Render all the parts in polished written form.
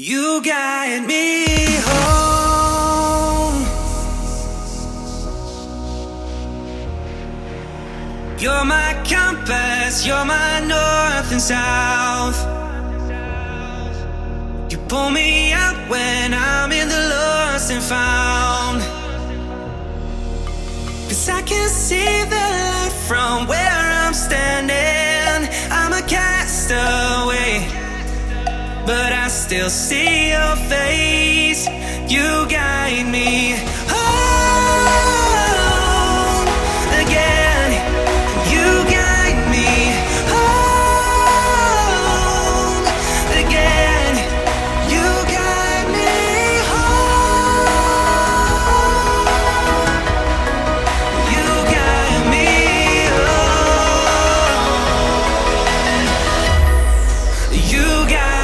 You guide me home. You're my compass, you're my north and south. You pull me up when I'm in the lost and found. 'Cause I can see the light from where I'm standing. I'm a castaway, but I still see your face. You guide me home again. You guide me home again. You guide me home. You guide me home. You guide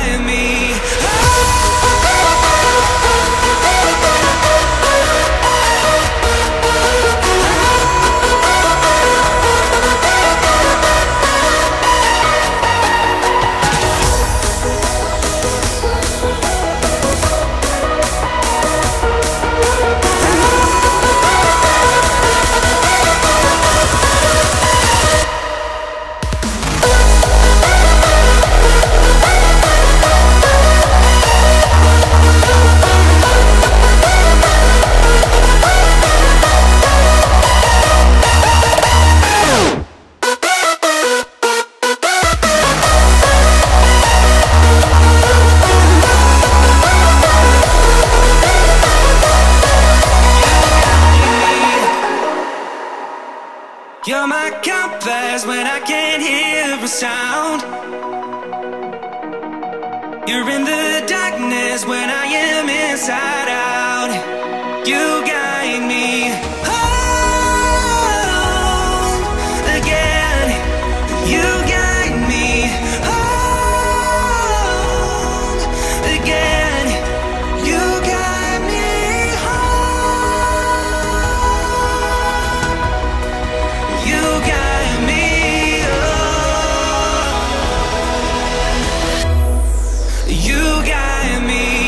You're my compass when I can't hear a sound. You're in the darkness when I am inside out. You guide me home again. You guide me home again. You guide me home. You guide me home. You guide me.